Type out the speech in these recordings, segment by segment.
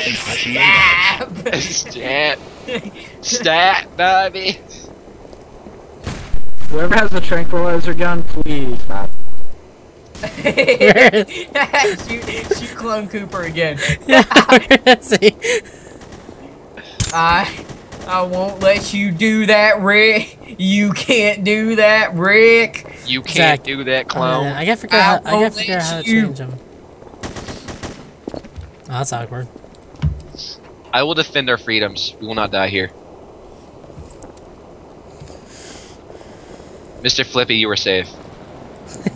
Stab! Stab! Stab, Bobby! Whoever has a tranquilizer gun, please stop. shoot Clone Cooper again. I won't let you do that, Rick. You can't do that, Rick. You can't do that, Clone. I gotta figure out how to change him. Oh, that's awkward. I will defend our freedoms. We will not die here. Mr. Flippy, you were safe.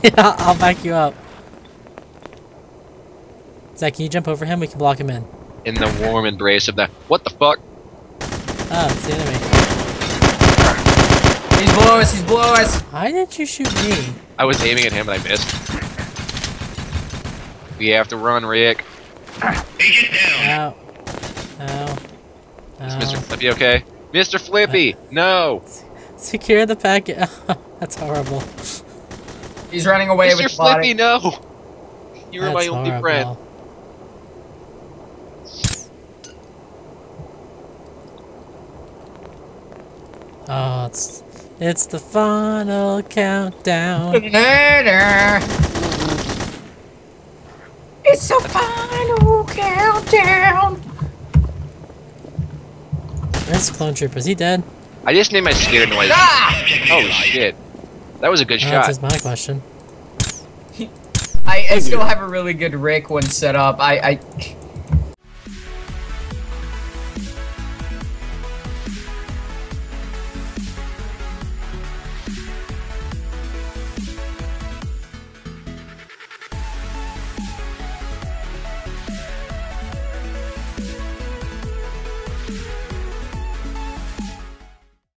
Yeah, I'll back you up. Zach, can you jump over him? We can block him in. In the warm embrace of that. What the fuck? Oh, it's the enemy. He's below us, he's below us! Why didn't you shoot me? I was aiming at him and I missed. We have to run, Rick. Agent down! Ow. Ow. Ow. Is Mr. Flippy okay? Mr. Flippy! No! Secure the packet. That's horrible. He's running away with the body. Mr. Flippy, no! You were my only friend. Oh, it's the final countdown. It's the final countdown. That's Clone Trooper. Is he dead? I just named my skater noise. Ah! Oh shit! That was a good shot. That's my question. I still have a really good Rick one set up. I